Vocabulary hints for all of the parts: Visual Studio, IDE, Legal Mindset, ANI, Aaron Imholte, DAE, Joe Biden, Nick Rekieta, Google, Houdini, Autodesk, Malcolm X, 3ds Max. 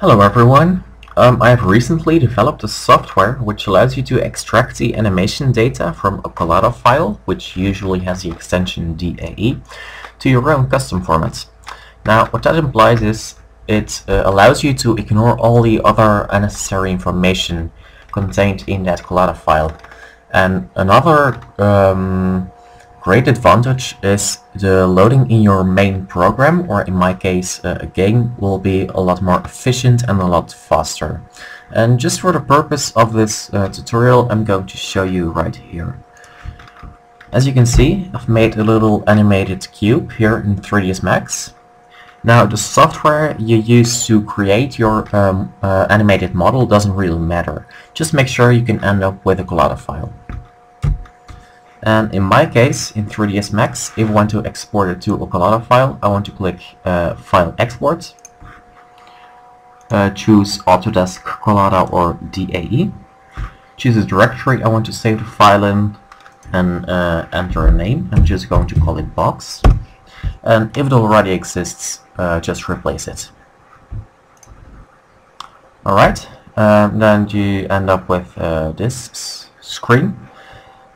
Hello everyone. I have recently developed a software which allows you to extract the animation data from a Collada file, which usually has the extension DAE, to your own custom formats. Now what that implies is it allows you to ignore all the other unnecessary information contained in that Collada file. And another great advantage is the loading in your main program, or in my case a game, will be a lot more efficient and a lot faster. And just for the purpose of this tutorial, I'm going to show you right here. As you can see, I've made a little animated cube here in 3ds Max. Now the software you use to create your animated model doesn't really matter. Just make sure you can end up with a Collada file. And in my case, in 3ds Max, if I want to export it to a Collada file, I want to click File Export, choose Autodesk Collada or DAE, choose the directory I want to save the file in, and enter a name. I'm just going to call it Box, and if it already exists, just replace it. Alright, then you end up with this screen.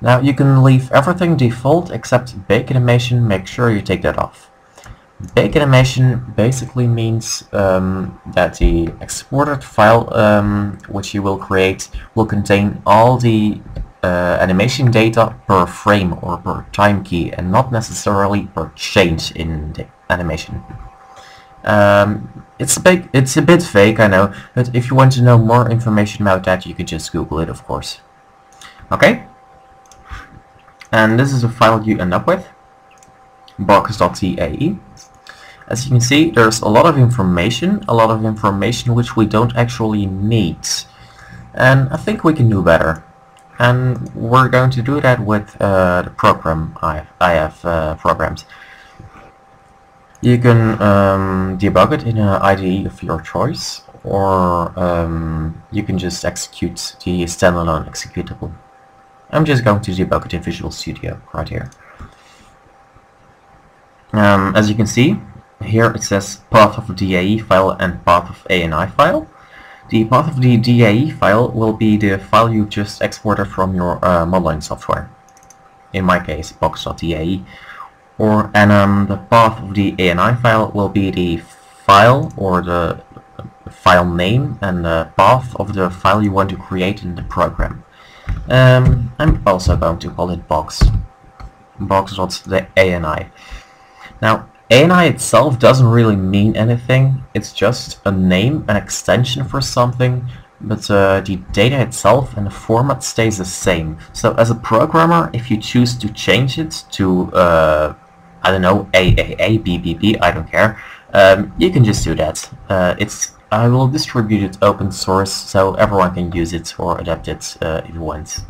Now you can leave everything default except Bake Animation. Make sure you take that off. Bake Animation basically means that the exported file which you will create will contain all the animation data per frame or per time key, and not necessarily per change in the animation. It's a bit vague, I know, but if you want to know more information about that, you could just Google it, of course. Okay? And this is the file you end up with, box.tae. As you can see, there's a lot of information which we don't actually need. And I think we can do better. And we're going to do that with the program I have programmed. You can debug it in an IDE of your choice, or you can just execute the standalone executable. I'm just going to debug it in Visual Studio right here. As you can see, here it says path of DAE file and path of ANI file. The path of the DAE file will be the file you just exported from your modeling software. In my case, box.dae. And the path of the ANI file will be the file, or the file name, and the path of the file you want to create in the program. I'm also going to call it box.ani. Now, ANI itself doesn't really mean anything. It's just a name, an extension for something, but the data itself and the format stays the same. So as a programmer, if you choose to change it to, I don't know, AAA, BBB, I don't care, you can just do that. I will distribute it open source, so everyone can use it or adapt it if you want.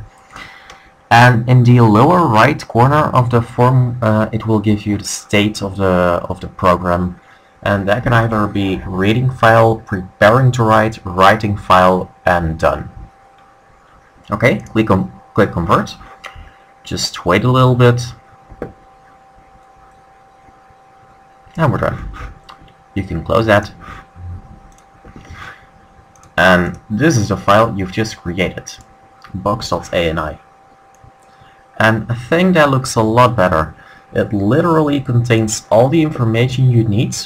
And in the lower right corner of the form, it will give you the state of the program, and that can either be reading file, preparing to write, writing file, and done. Okay, click Convert. Just wait a little bit, and we're done. You can close that. And this is the file you've just created, box.ani. And I think that looks a lot better. It literally contains all the information you need,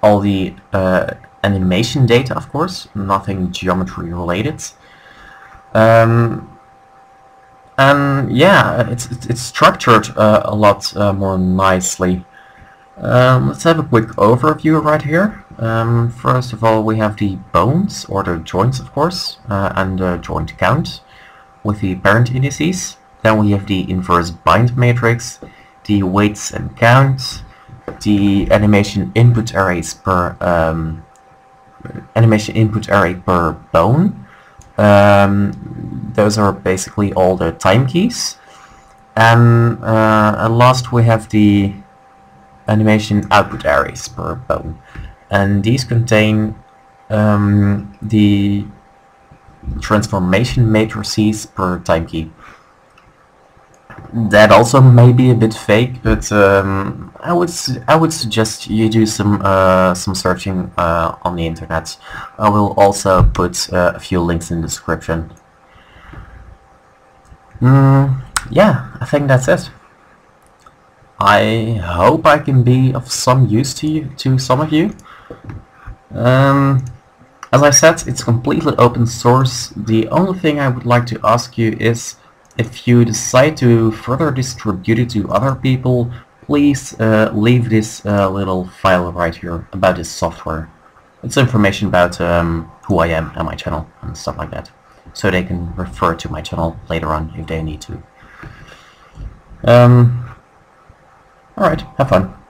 all the animation data, of course, nothing geometry related. And yeah, it's structured a lot more nicely. Let's have a quick overview right here. First of all, we have the bones, or the joints, of course, and the joint count with the parent indices. Then we have the inverse bind matrix, the weights and counts, the animation input arrays per animation input array per bone. Those are basically all the time keys. And last, we have the animation output arrays per bone, and these contain the transformation matrices per time key. that also may be a bit fake, but I would suggest you do some searching on the internet. I will also put a few links in the description. Yeah, I think that's it. I hope I can be of some use to you, to some of you. As I said, it's completely open source. The only thing I would like to ask you is, if you decide to further distribute it to other people, please leave this little file right here about this software. It's information about who I am and my channel and stuff like that, so they can refer to my channel later on if they need to. Alright, have fun.